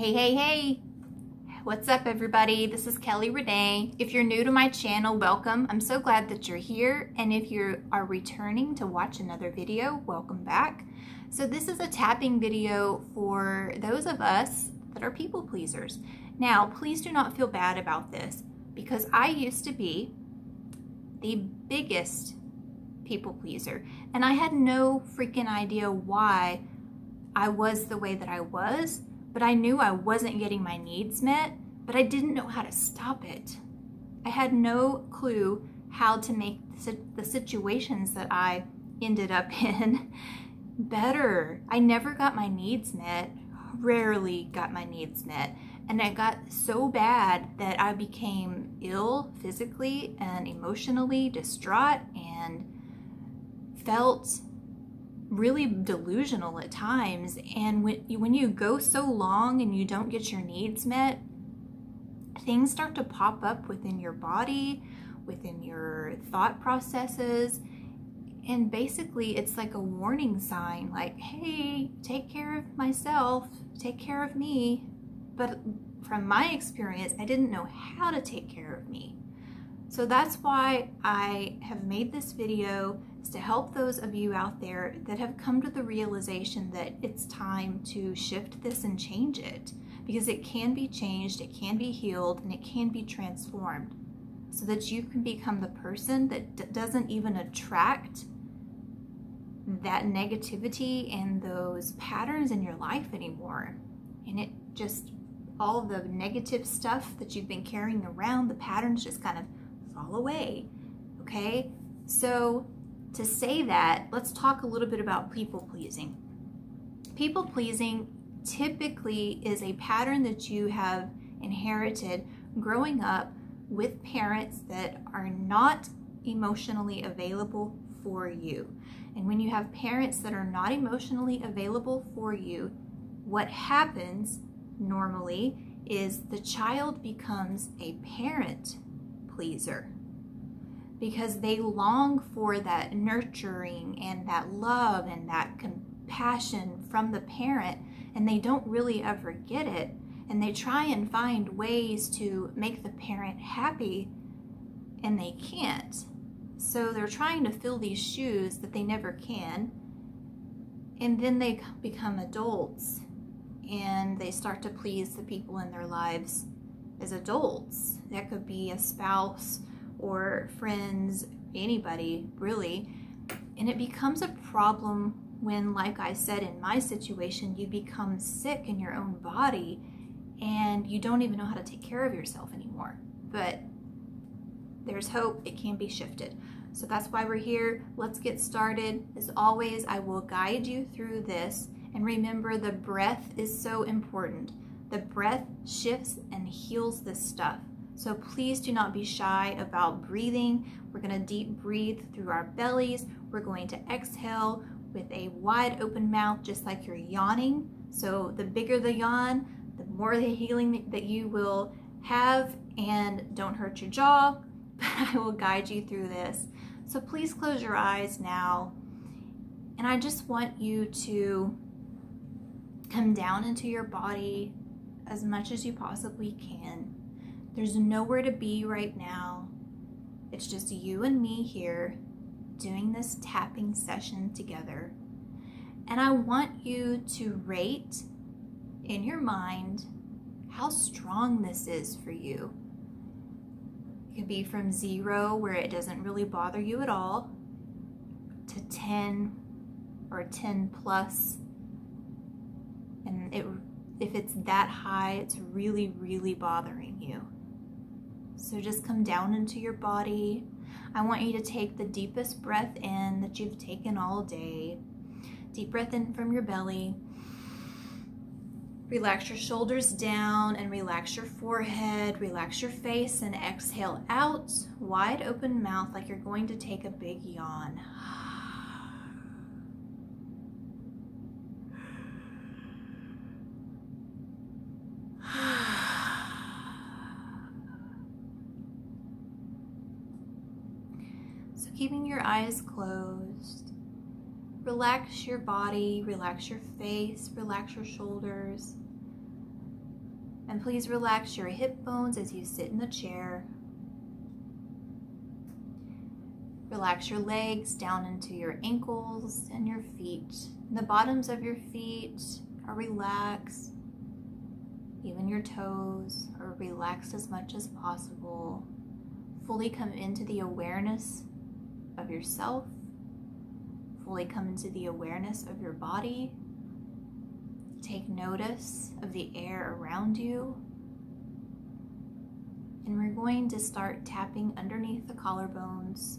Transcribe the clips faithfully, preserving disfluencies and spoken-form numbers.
Hey, hey, hey. What's up, everybody? This is Kelly Renee. If you're new to my channel, welcome. I'm so glad that you're here. And if you are returning to watch another video, welcome back. So this is a tapping video for those of us that are people pleasers. Now, please do not feel bad about this because I used to be the biggest people pleaser and I had no freaking idea why I was the way that I was. But I knew I wasn't getting my needs met, but I didn't know how to stop it. I had no clue how to make the situations that I ended up in better. I never got my needs met, rarely got my needs met. And it got so bad that I became ill physically and emotionally, distraught, and felt really delusional at times. And when you, when you go so long and you don't get your needs met, things start to pop up within your body, within your thought processes. And basically it's like a warning sign, like, hey, take care of myself, take care of me. But from my experience, I didn't know how to take care of me. So that's why I have made this video, is to help those of you out there that have come to the realization that it's time to shift this and change it, because it can be changed, it can be healed, and it can be transformed so that you can become the person that d- doesn't even attract that negativity and those patterns in your life anymore. And it just, all the negative stuff that you've been carrying around, the patterns just kind of fall away, okay? So to say that, let's talk a little bit about people pleasing. People pleasing typically is a pattern that you have inherited growing up with parents that are not emotionally available for you. And when you have parents that are not emotionally available for you, what happens normally is the child becomes a parent pleaser, because they long for that nurturing and that love and that compassion from the parent, and they don't really ever get it. And they try and find ways to make the parent happy, and they can't. So they're trying to fill these shoes that they never can. And then they become adults and they start to please the people in their lives as adults. That could be a spouse or friends, anybody really. And it becomes a problem when, like I said in my situation, you become sick in your own body and you don't even know how to take care of yourself anymore. But there's hope, it can be shifted. So that's why we're here. Let's get started. As always, I will guide you through this. And remember, the breath is so important. The breath shifts and heals this stuff. So please do not be shy about breathing. We're gonna deep breathe through our bellies. We're going to exhale with a wide open mouth, just like you're yawning. So the bigger the yawn, the more the healing that you will have, and don't hurt your jaw. But I will guide you through this. So please close your eyes now. And I just want you to come down into your body as much as you possibly can. There's nowhere to be right now. It's just you and me here doing this tapping session together. And I want you to rate in your mind how strong this is for you. It could be from zero, where it doesn't really bother you at all, to ten or ten plus. And it, if it's that high, it's really, really bothering you. So just come down into your body. I want you to take the deepest breath in that you've taken all day. Deep breath in from your belly. Relax your shoulders down and relax your forehead, relax your face, and exhale out, wide open mouth, like you're going to take a big yawn. So keeping your eyes closed, relax your body, relax your face, relax your shoulders. And please relax your hip bones as you sit in the chair. Relax your legs down into your ankles and your feet. The bottoms of your feet are relaxed. Even your toes are relaxed as much as possible. Fully come into the awareness of yourself. Fully come into the awareness of your body. Take notice of the air around you. And we're going to start tapping underneath the collarbones.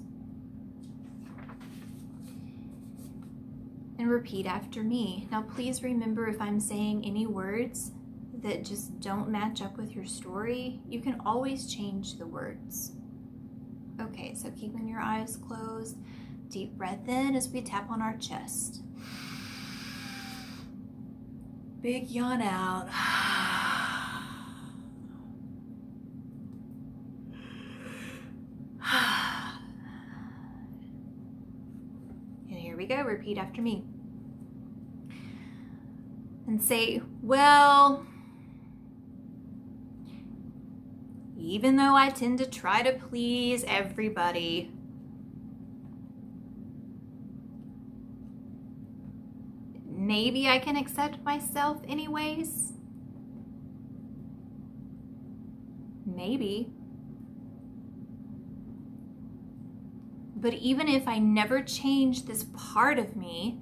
And repeat after me. Now please remember, if I'm saying any words that just don't match up with your story, you can always change the words. Okay, so keeping your eyes closed, deep breath in as we tap on our chest. Big yawn out. And here we go, repeat after me. And say, well, even though I tend to try to please everybody, maybe I can accept myself anyways. Maybe. But even if I never change this part of me,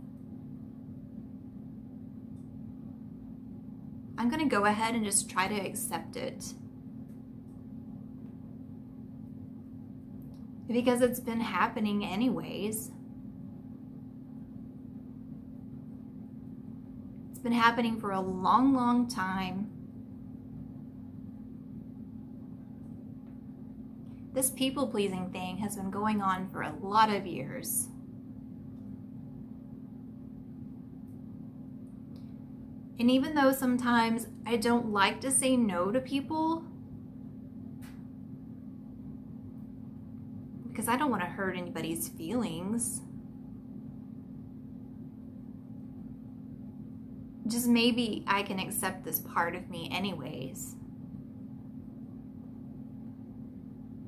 I'm gonna go ahead and just try to accept it. Because it's been happening anyways. It's been happening for a long, long time. This people-pleasing thing has been going on for a lot of years. And even though sometimes I don't like to say no to people, because I don't want to hurt anybody's feelings, just maybe I can accept this part of me anyways.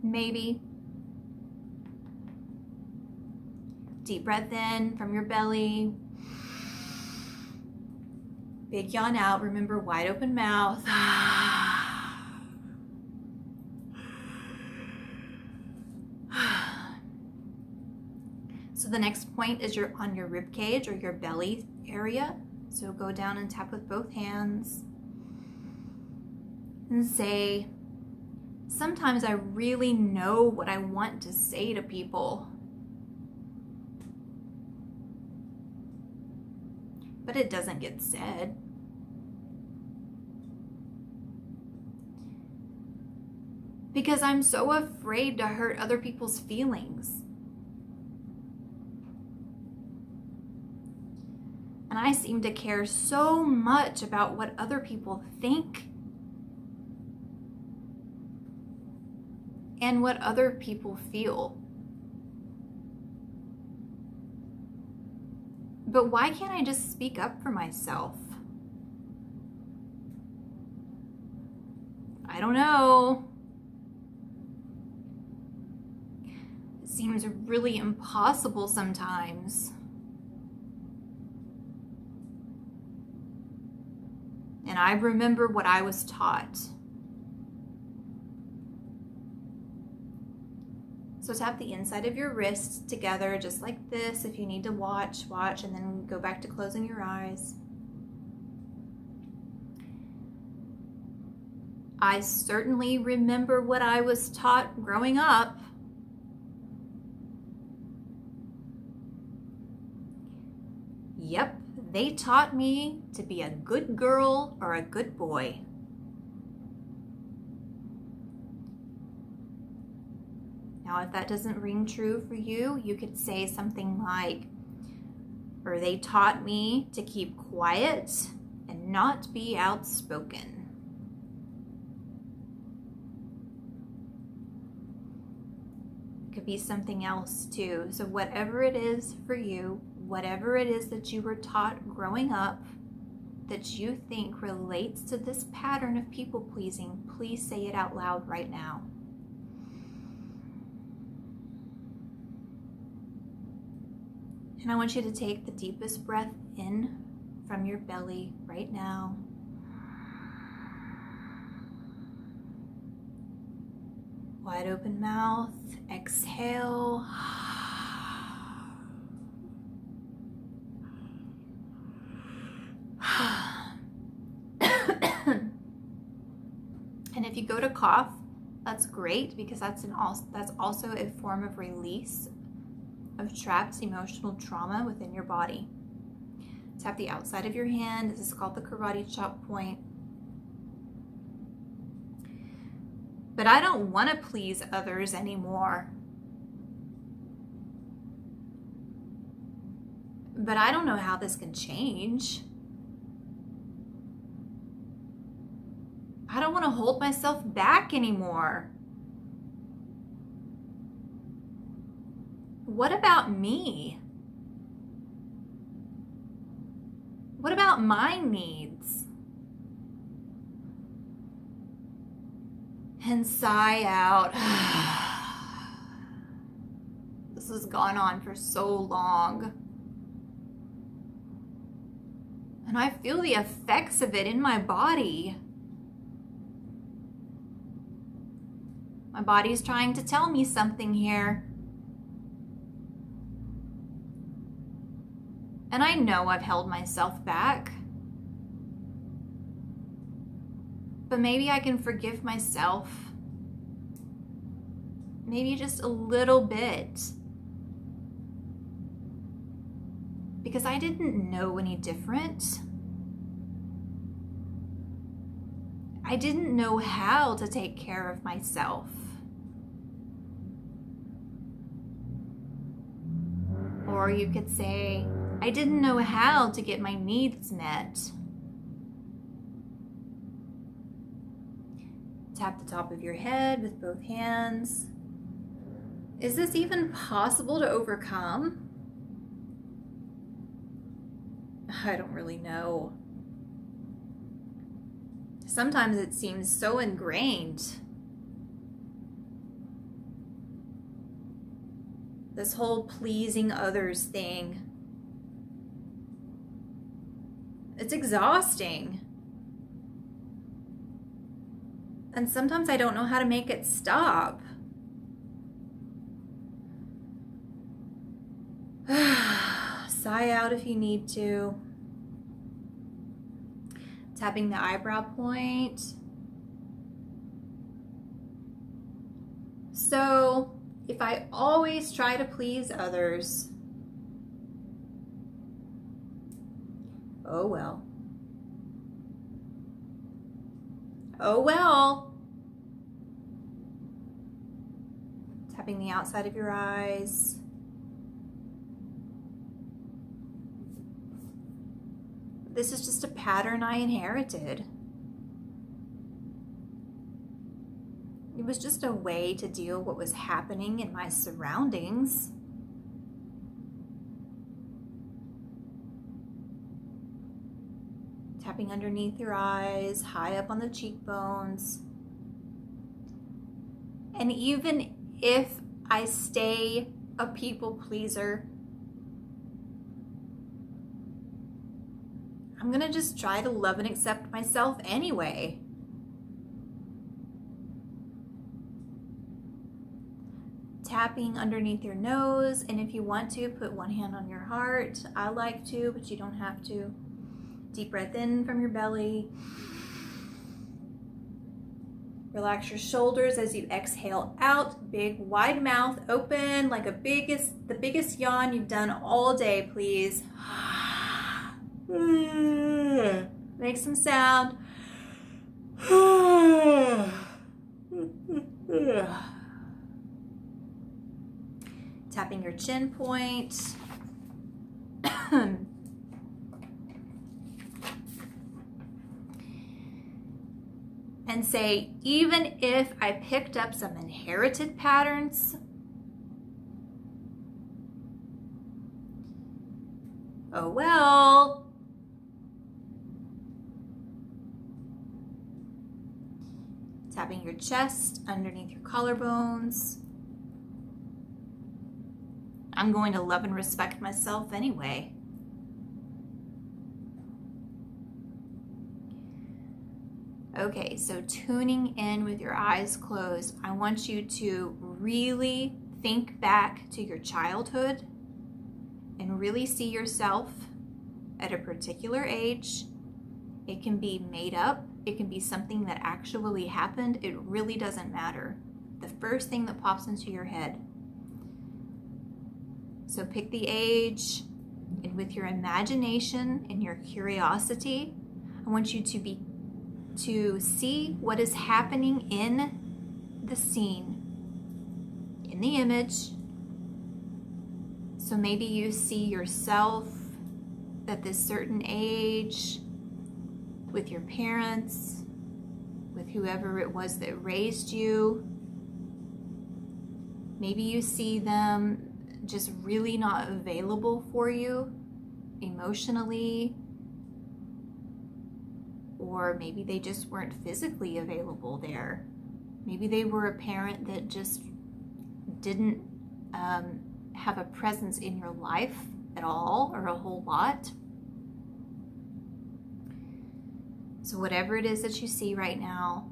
Maybe. Deep breath in from your belly. Big yawn out. Remember, wide open mouth. So the next point is you're on your rib cage or your belly area. So go down and tap with both hands and say, sometimes I really know what I want to say to people, but it doesn't get said. Because I'm so afraid to hurt other people's feelings. And I seem to care so much about what other people think and what other people feel. But why can't I just speak up for myself? I don't know. It seems really impossible sometimes. And I remember what I was taught. So tap the inside of your wrists together just like this. If you need to watch, watch, and then go back to closing your eyes. I certainly remember what I was taught growing up. Yep. They taught me to be a good girl or a good boy. Now, if that doesn't ring true for you, you could say something like, or they taught me to keep quiet and not be outspoken. It could be something else too. So whatever it is for you, whatever it is that you were taught growing up that you think relates to this pattern of people pleasing, please say it out loud right now. And I want you to take the deepest breath in from your belly right now. Wide open mouth, exhale. And if you go to cough, that's great, because that's an also that's also a form of release of trapped emotional trauma within your body. Tap the outside of your hand. This is called the karate chop point. But I don't want to please others anymore. But I don't know how this can change. I don't want to hold myself back anymore. What about me? What about my needs? And sigh out. This has gone on for so long. And I feel the effects of it in my body. My body's trying to tell me something here. And I know I've held myself back. But maybe I can forgive myself. Maybe just a little bit. Because I didn't know any different. I didn't know how to take care of myself. Or you could say, I didn't know how to get my needs met. Tap the top of your head with both hands. Is this even possible to overcome? I don't really know. Sometimes it seems so ingrained. This whole pleasing others thing. It's exhausting. And sometimes I don't know how to make it stop. Sigh out if you need to. Tapping the eyebrow point. So, if I always try to please others, oh well. Oh well. Tapping the outside of your eyes. This is just a pattern I inherited. It was just a way to deal with what was happening in my surroundings. Tapping underneath your eyes, high up on the cheekbones. And even if I stay a people pleaser, I'm gonna just try to love and accept myself anyway. Tapping underneath your nose, and if you want to, put one hand on your heart. I like to, but you don't have to. Deep breath in from your belly. Relax your shoulders as you exhale out. Big wide mouth open like a biggest, the biggest yawn you've done all day, please. Make some sound. Tapping your chin point. And say, even if I picked up some inherited patterns, oh well, tapping your chest underneath your collarbones. I'm going to love and respect myself anyway. Okay, so tuning in with your eyes closed, I want you to really think back to your childhood and really see yourself at a particular age. It can be made up. It can be something that actually happened. It really doesn't matter. The first thing that pops into your head. So pick the age, and with your imagination and your curiosity, I want you to be to see what is happening in the scene, in the image. So maybe you see yourself at this certain age, with your parents, with whoever it was that raised you. Maybe you see them just really not available for you emotionally, or maybe they just weren't physically available there. Maybe they were a parent that just didn't um, have a presence in your life at all or a whole lot. So whatever it is that you see right now,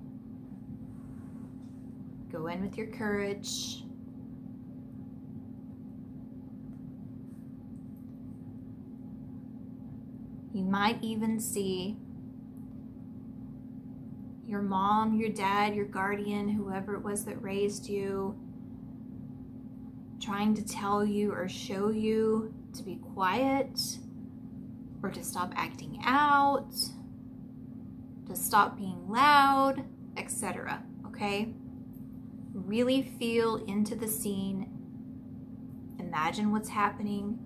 go in with your courage. You might even see your mom, your dad, your guardian, whoever it was that raised you, trying to tell you or show you to be quiet, or to stop acting out, to stop being loud, et cetera. Okay? Really feel into the scene. Imagine what's happening.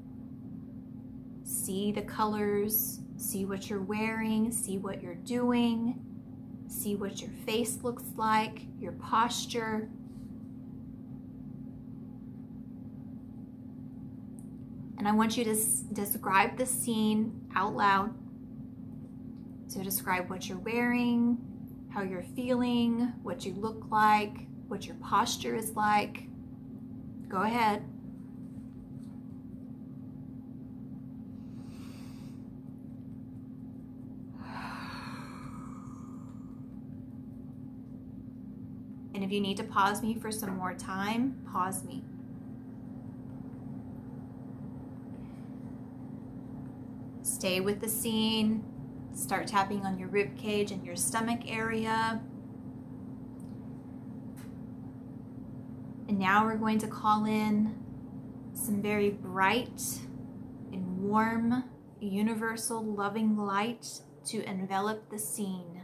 See the colors. See what you're wearing. See what you're doing. See what your face looks like, your posture. And I want you to describe the scene out loud. So describe what you're wearing, how you're feeling, what you look like, what your posture is like. Go ahead. And if you need to pause me for some more time, pause me. Stay with the scene. Start tapping on your rib cage and your stomach area. And now we're going to call in some very bright and warm, universal, loving light to envelop the scene.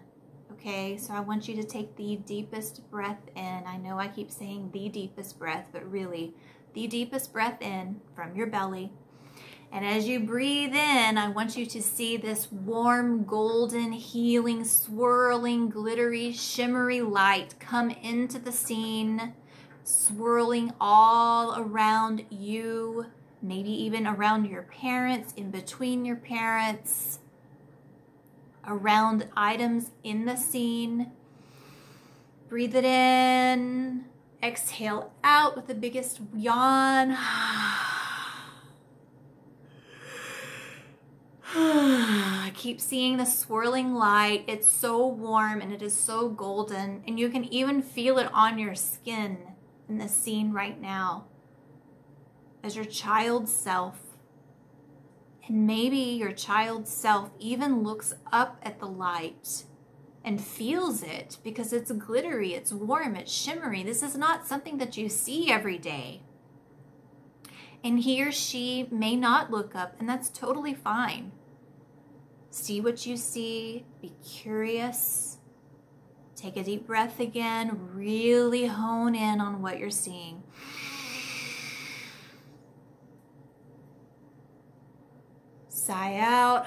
Okay, so I want you to take the deepest breath in. I know I keep saying the deepest breath, but really, the deepest breath in from your belly. And as you breathe in, I want you to see this warm, golden, healing, swirling, glittery, shimmery light come into the scene, swirling all around you, maybe even around your parents, in between your parents, around items in the scene. Breathe it in. Exhale out with the biggest yawn. I keep seeing the swirling light. It's so warm and it is so golden, and you can even feel it on your skin in the scene right now as your child self. And maybe your child self even looks up at the light and feels it because it's glittery, it's warm, it's shimmery. This is not something that you see every day. And he or she may not look up, and that's totally fine. See what you see, be curious, take a deep breath again, really hone in on what you're seeing. Sigh out.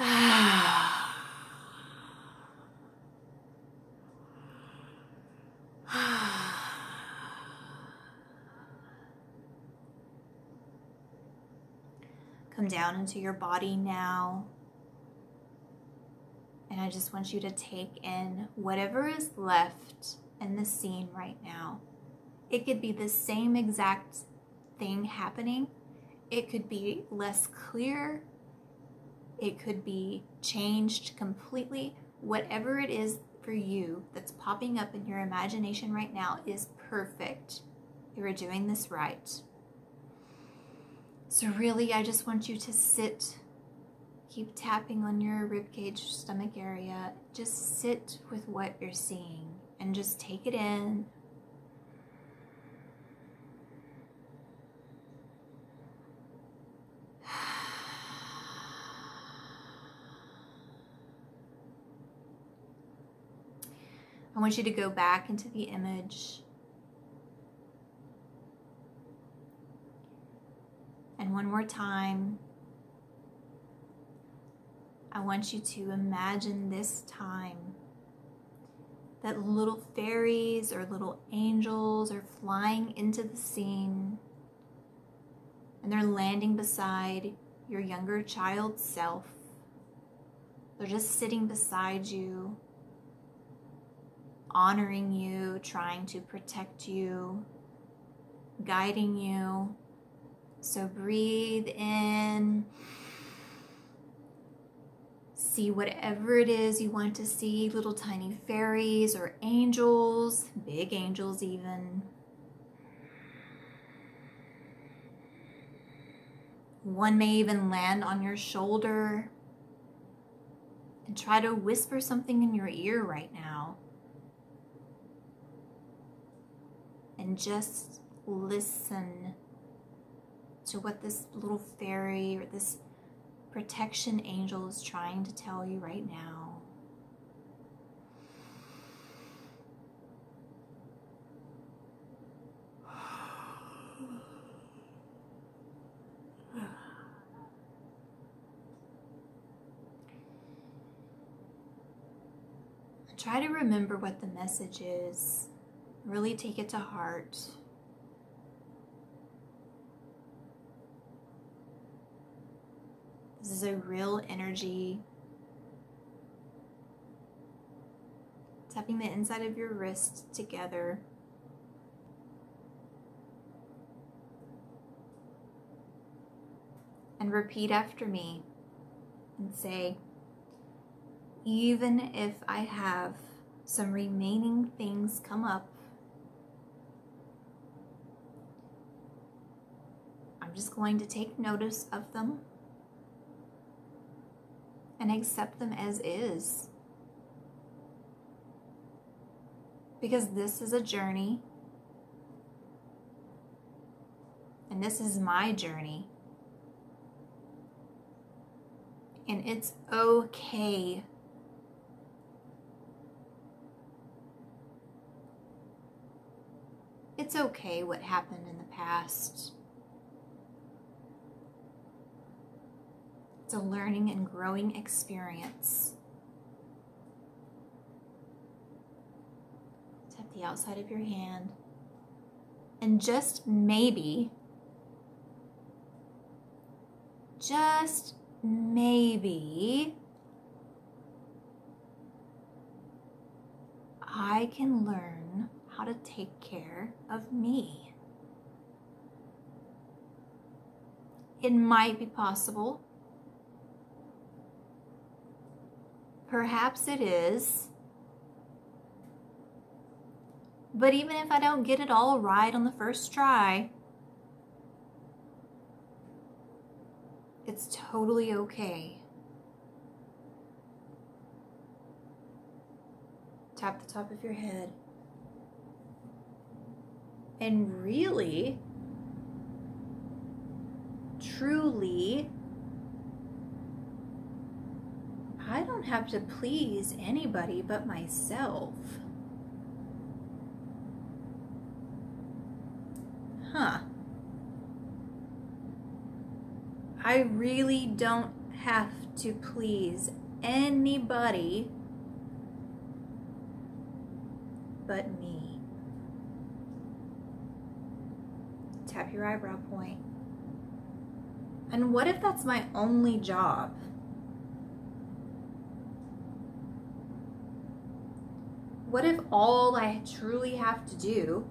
Come down into your body now. And I just want you to take in whatever is left in the scene right now. It could be the same exact thing happening. It could be less clear. It could be changed completely. Whatever it is for you that's popping up in your imagination right now is perfect. You are doing this right. So really, I just want you to sit, keep tapping on your ribcage, stomach area. Just sit with what you're seeing and just take it in. I want you to go back into the image and one more time I want you to imagine this time that little fairies or little angels are flying into the scene and they're landing beside your younger child self. They're just sitting beside you, honoring you, trying to protect you, guiding you. So breathe in. See whatever it is you want to see, little tiny fairies or angels, big angels even. One may even land on your shoulder and try to whisper something in your ear right now. And just listen to what this little fairy or this protection angel is trying to tell you right now. Try to remember what the message is. Really take it to heart. This is a real energy. Tapping the inside of your wrist together. And repeat after me and say, even if I have some remaining things come up, I'm just going to take notice of them and accept them as is. Because this is a journey, and this is my journey. And it's okay. It's okay what happened in the past. It's a learning and growing experience. Tap the outside of your hand. And just maybe, just maybe, I can learn how to take care of me. It might be possible. Perhaps it is, but even if I don't get it all right on the first try, it's totally okay. Tap the top of your head. And really, truly, I don't have to please anybody but myself. Huh. I really don't have to please anybody but me. Tap your eyebrow point. And what if that's my only job? What if all I truly have to do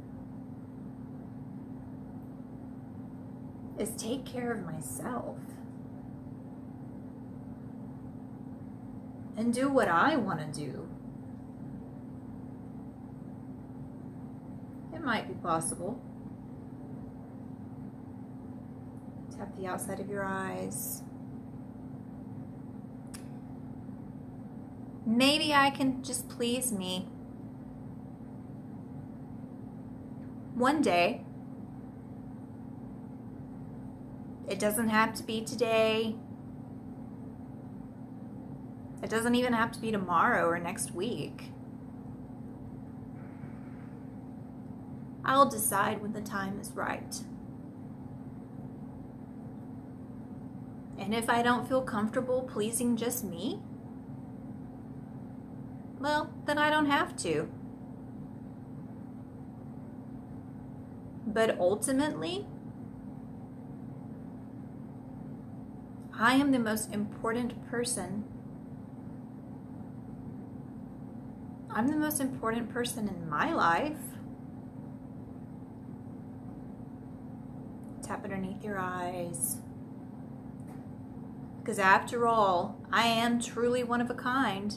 is take care of myself and do what I want to do? It might be possible. Tap the outside of your eyes. Maybe I can just please me. One day. It doesn't have to be today. It doesn't even have to be tomorrow or next week. I'll decide when the time is right. And if I don't feel comfortable pleasing just me, well, then I don't have to. But ultimately, I am the most important person. I'm the most important person in my life. Tap underneath your eyes. Because after all, I am truly one of a kind.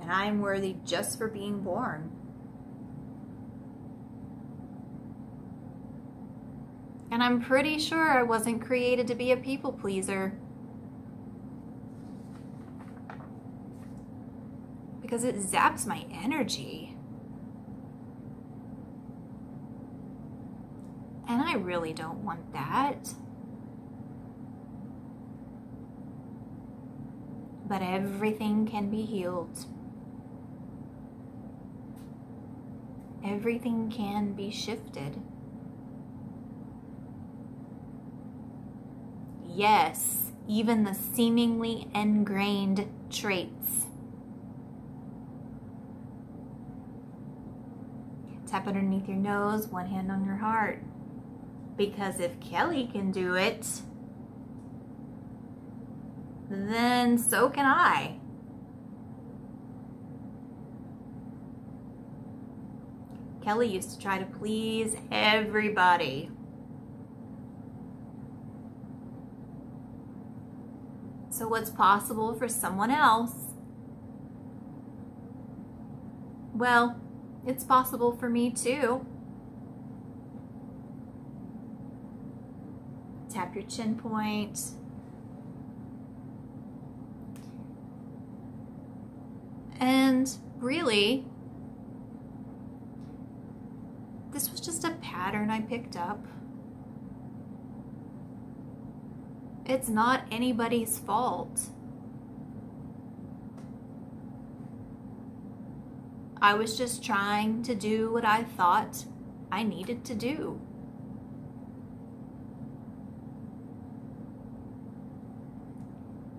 And I am worthy just for being born. And I'm pretty sure I wasn't created to be a people pleaser. Because it zaps my energy. And I really don't want that. But everything can be healed. Everything can be shifted. Yes, even the seemingly ingrained traits. Tap underneath your nose, one hand on your heart. Because if Kelly can do it, then so can I. Kelly used to try to please everybody. So what's possible for someone else? Well, it's possible for me too. Tap your chin point. And really, this was just a pattern I picked up. It's not anybody's fault. I was just trying to do what I thought I needed to do.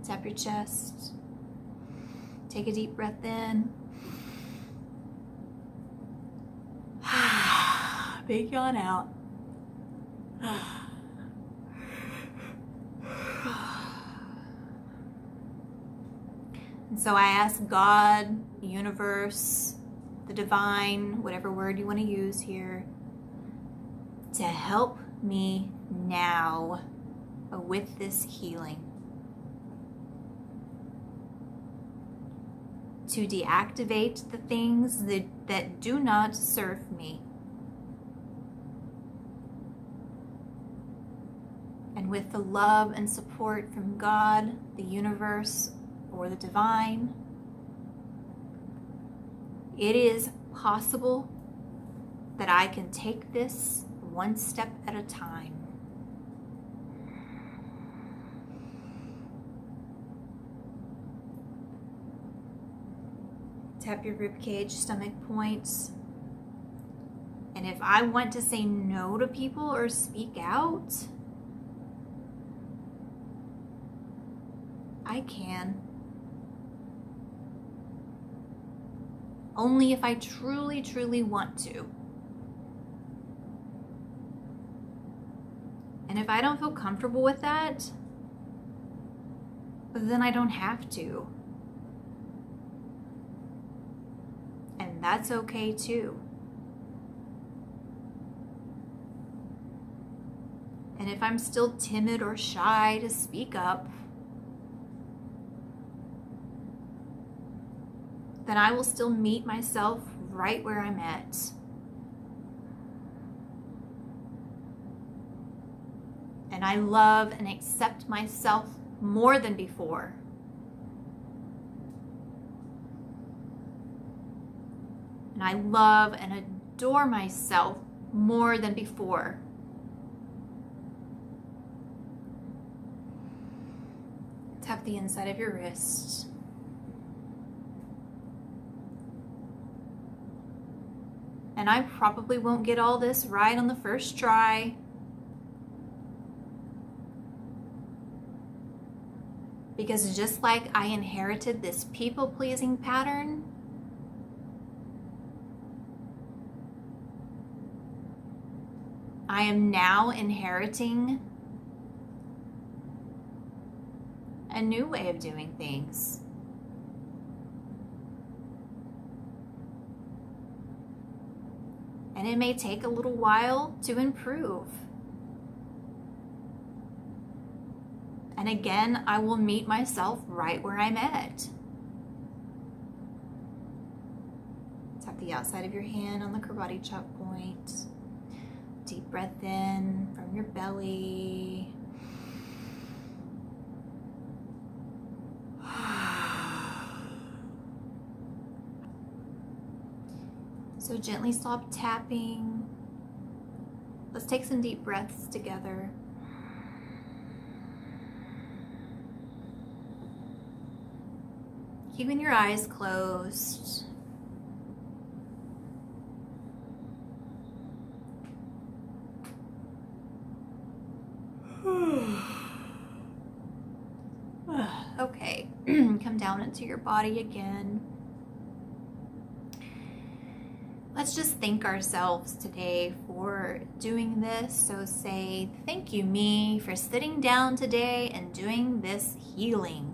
Tap your chest. Take a deep breath in. Big yawn out. And so I ask God, the universe, the divine, whatever word you want to use here, to help me now with this healing. To deactivate the things that, that do not serve me. And with the love and support from God, the universe, or the divine, it is possible that I can take this one step at a time. Tap your ribcage, stomach points. And if I want to say no to people or speak out, I can. Only if I truly, truly want to. And if I don't feel comfortable with that, then I don't have to. and that's okay too. And if I'm still timid or shy to speak up, then I will still meet myself right where I'm at. And I love and accept myself more than before. And I love and adore myself more than before. Tap the inside of your wrist. And I probably won't get all this right on the first try. Because just like I inherited this people-pleasing pattern, I am now inheriting a new way of doing things. And it may take a little while to improve. And again, I will meet myself right where I'm at. Tap the outside of your hand on the karate chop point. Deep breath in from your belly. So gently stop tapping. Let's take some deep breaths together. Keeping your eyes closed. Okay, come down into your body again. Let's just thank ourselves today for doing this. So say, thank you, me, for sitting down today and doing this healing.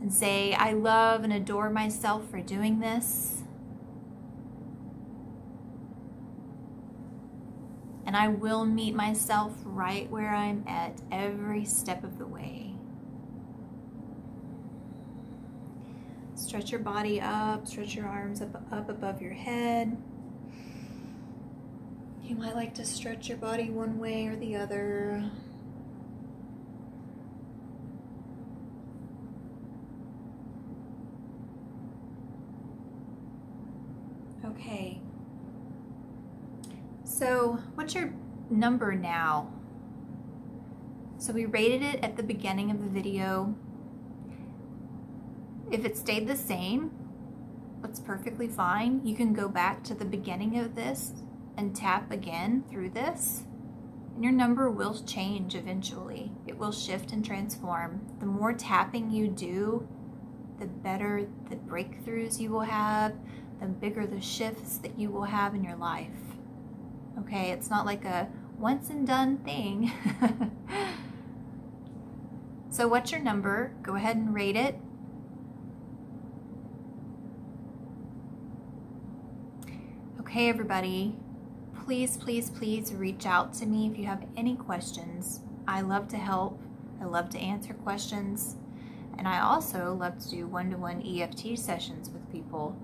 And say, I love and adore myself for doing this. And I will meet myself right where I'm at every step of the way. Stretch your body up, stretch your arms up, up above your head. You might like to stretch your body one way or the other. Okay, so what's your number now? So we rated it at the beginning of the video. If it stayed the same, that's perfectly fine. You can go back to the beginning of this and tap again through this, and your number will change eventually. It will shift and transform. The more tapping you do, the better the breakthroughs you will have, the bigger the shifts that you will have in your life. Okay, it's not like a once and done thing. So what's your number? Go ahead and rate it. Okay, everybody, please, please, please reach out to me if you have any questions. I love to help. I love to answer questions. And I also love to do one-to-one E F T sessions with people.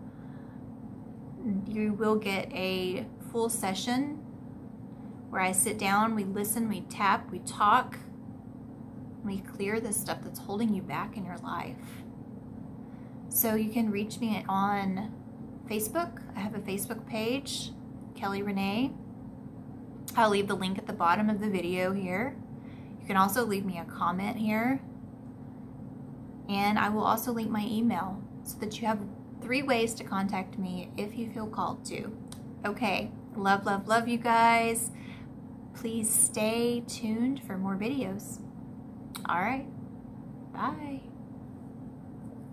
You will get a full session where I sit down, we listen, we tap, we talk, we clear the stuff that's holding you back in your life. So you can reach me on Facebook. I have a Facebook page, Kelly Renee. I'll leave the link at the bottom of the video here. You can also leave me a comment here. And I will also link my email so that you have three ways to contact me if you feel called to. Okay, love, love, love you guys. Please stay tuned for more videos. All right, bye.